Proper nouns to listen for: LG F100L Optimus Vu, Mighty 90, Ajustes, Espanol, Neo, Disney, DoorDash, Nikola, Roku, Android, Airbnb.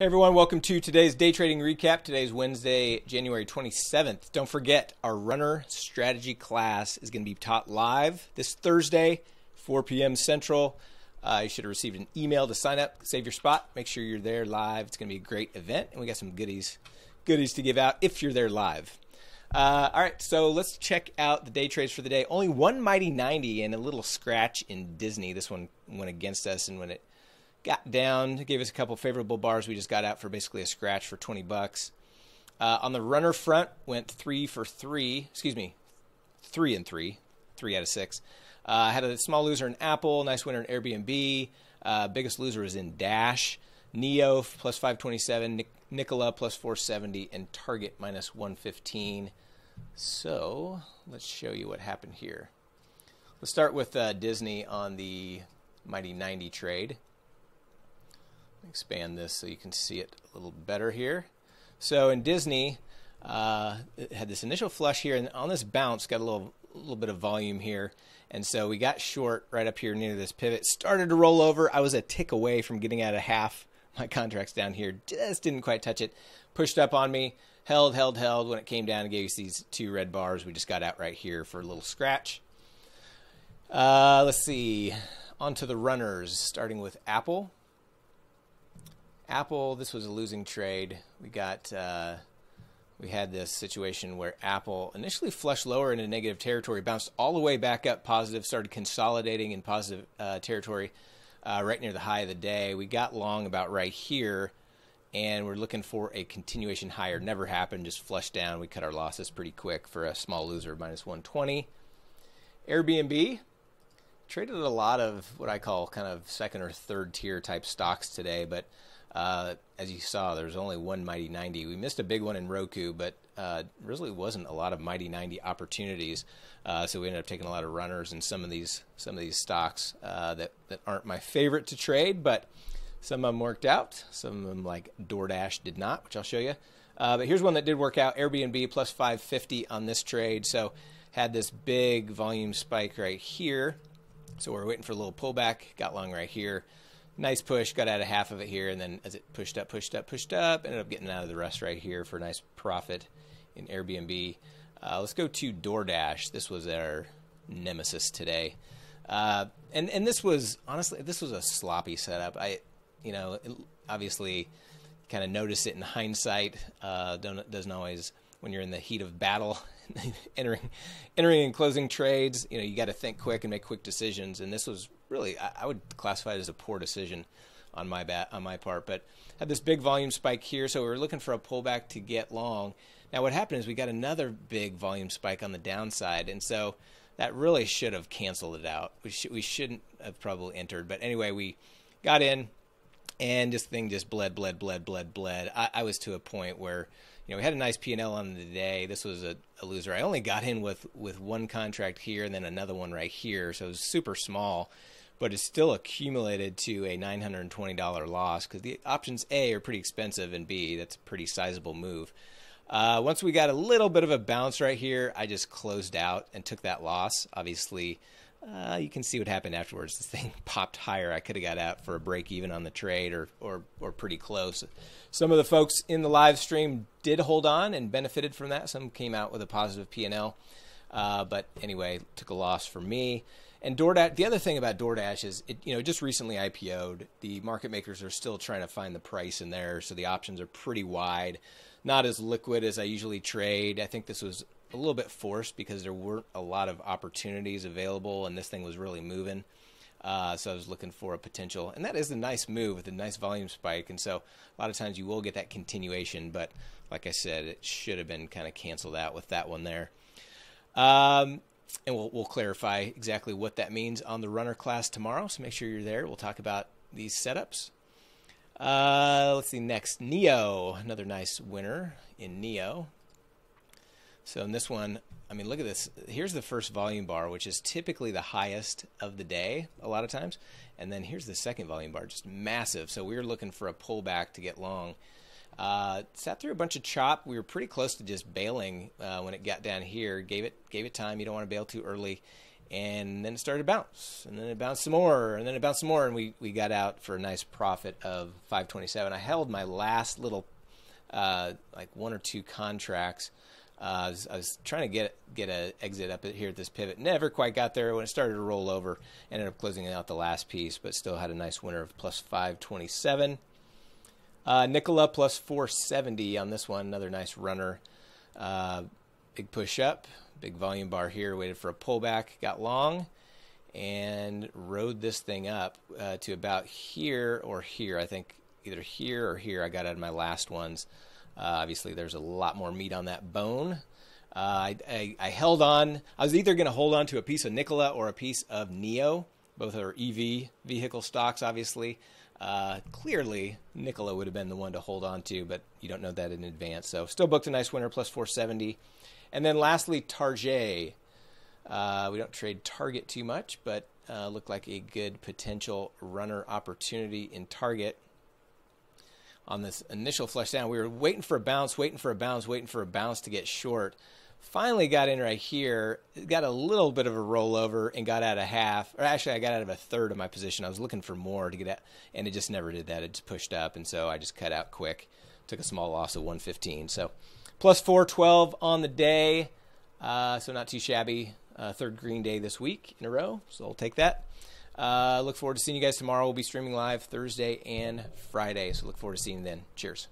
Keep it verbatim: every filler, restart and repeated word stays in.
Hey everyone, welcome to today's day trading recap. Today's Wednesday, January twenty-seventh. Don't forget, our runner strategy class is going to be taught live this Thursday, four p m Central. Uh, you should have received an email to sign up, save your spot. Make sure you're there live. It's going to be a great event, and we got some goodies, goodies to give out if you're there live. Uh, all right, so let's check out the day trades for the day. Only one Mighty ninety and a little scratch in Disney. This one went against us, and when it got down, gave us a couple favorable bars. We just got out for basically a scratch for twenty bucks. Uh, on the runner front, went three for three. Excuse me, three and three, three out of six. Uh, had a small loser in Apple, nice winner in Airbnb. Uh, biggest loser was in Dash. Neo plus five twenty-seven, Nik Nikola plus four seventy, and Target minus one fifteen. So let's show you what happened here. Let's start with uh, Disney on the Mighty ninety trade. Expand this so you can see it a little better here. So in Disney, uh, it had this initial flush here, and on this bounce got a little little bit of volume here, and so we got short right up here near this pivot. Started to roll over. I was a tick away from getting out of half. My contract's down here, just didn't quite touch it. Pushed up on me, held, held, held. When it came down and gave us these two red bars, we just got out right here for a little scratch. Uh, let's see. On to the runners, starting with Apple. Apple, this was a losing trade. We got, uh, we had this situation where Apple initially flushed lower into negative territory, bounced all the way back up positive, started consolidating in positive uh, territory uh, right near the high of the day. We got long about right here, and we're looking for a continuation higher. Never happened, just flushed down. We cut our losses pretty quick for a small loser, minus one twenty. Airbnb. Traded a lot of what I call kind of second or third tier type stocks today, but uh, as you saw, there's only one Mighty ninety. We missed a big one in Roku, but uh, really wasn't a lot of Mighty ninety opportunities. Uh, so we ended up taking a lot of runners in some of these some of these stocks uh, that that aren't my favorite to trade, but some of them worked out. Some of them, like DoorDash, did not, which I'll show you. Uh, but here's one that did work out: Airbnb plus five fifty on this trade. So had this big volume spike right here. So we're waiting for a little pullback, got long right here. Nice push, got out of half of it here, and then as it pushed up, pushed up, pushed up, ended up getting out of the rest right here for a nice profit in Airbnb. Uh, let's go to DoorDash. This was our nemesis today. Uh, and, and this was, honestly, this was a sloppy setup. I, you know, it, obviously kind of notice it in hindsight. Uh, don't, doesn't always, when you're in the heat of battle, entering entering and closing trades, you know, you got to think quick and make quick decisions, and this was really, I, I would classify it as a poor decision on my bat on my part. But had this big volume spike here, so we were looking for a pullback to get long. Now what happened is we got another big volume spike on the downside, and so that really should have canceled it out. We, sh we shouldn't have probably entered, but anyway, we got in, and this thing just bled, bled, bled, bled, bled. I, I was to a point where, you know, we had a nice P and L on the day. This was a, a loser. I only got in with, with one contract here and then another one right here. So it was super small, but it's still accumulated to a nine hundred twenty dollar loss because the options A are pretty expensive, and B, that's a pretty sizable move. Uh, once we got a little bit of a bounce right here, I just closed out and took that loss. Obviously, Uh, you can see what happened afterwards. This thing popped higher. I could have got out for a break even on the trade, or, or, or pretty close. Some of the folks in the live stream did hold on and benefited from that. Some came out with a positive P and L. Uh, but anyway, took a loss for me. And DoorDash, the other thing about DoorDash is, it, you know, just recently I P O'd. The market makers are still trying to find the price in there, so the options are pretty wide. Not as liquid as I usually trade. I think this was a little bit forced because there weren't a lot of opportunities available, and this thing was really moving. Uh, so I was looking for a potential, and that is a nice move with a nice volume spike. And so a lot of times you will get that continuation, but like I said, it should have been kind of canceled out with that one there. Um, and we'll, we'll clarify exactly what that means on the runner class tomorrow. So make sure you're there. We'll talk about these setups. Uh, let's see next, Neo, another nice winner in Neo. So in this one, I mean, look at this. Here's the first volume bar, which is typically the highest of the day a lot of times. And then here's the second volume bar, just massive. So we were looking for a pullback to get long. Uh, sat through a bunch of chop. We were pretty close to just bailing uh, when it got down here. Gave it, gave it time. You don't want to bail too early. And then it started to bounce, and then it bounced some more, and then it bounced some more, and we, we got out for a nice profit of five twenty-seven. I held my last little, uh, like one or two contracts. Uh, I was, I was trying to get get a exit up here at this pivot. Never quite got there. When it started to roll over, ended up closing out the last piece, but still had a nice winner of plus five twenty-seven. Uh, Nikola plus four seventy on this one. Another nice runner. Uh, big push up. Big volume bar here, waited for a pullback, got long, and rode this thing up uh, to about here or here. I think either here or here I got out of my last ones. Uh, obviously, there's a lot more meat on that bone. Uh, I, I, I held on. I was either going to hold on to a piece of Nikola or a piece of Neo. Both are E V vehicle stocks, obviously. Uh, clearly, Nikola would have been the one to hold on to, but you don't know that in advance. So still booked a nice winner, plus four seventy. And then lastly, Target. Uh, we don't trade Target too much, but uh, looked like a good potential runner opportunity in Target. On this initial flush down, we were waiting for a bounce, waiting for a bounce, waiting for a bounce to get short. Finally got in right here, got a little bit of a rollover and got out of half, or actually I got out of a third of my position. I was looking for more to get out, and it just never did that. It just pushed up, and so I just cut out quick, took a small loss of one fifteen. So plus four twelve on the day, uh, so not too shabby. Uh, third green day this week in a row, so I'll take that. Uh, look forward to seeing you guys tomorrow. We'll be streaming live Thursday and Friday, so look forward to seeing you then. Cheers.